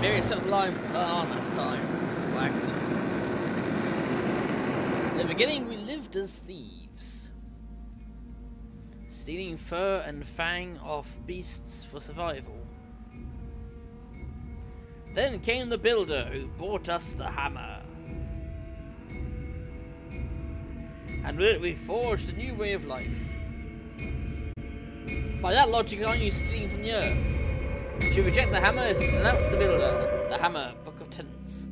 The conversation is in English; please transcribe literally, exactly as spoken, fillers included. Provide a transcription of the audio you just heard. Made yourself lying down last time. By accident. In the beginning, we lived as thieves, stealing fur and fang off beasts for survival. Then came the builder who brought us the hammer. And with it we forged a new way of life. By that logic, aren't you stealing from the earth? To reject the hammer is to denounce the builder. The Hammer, Book of Tenants.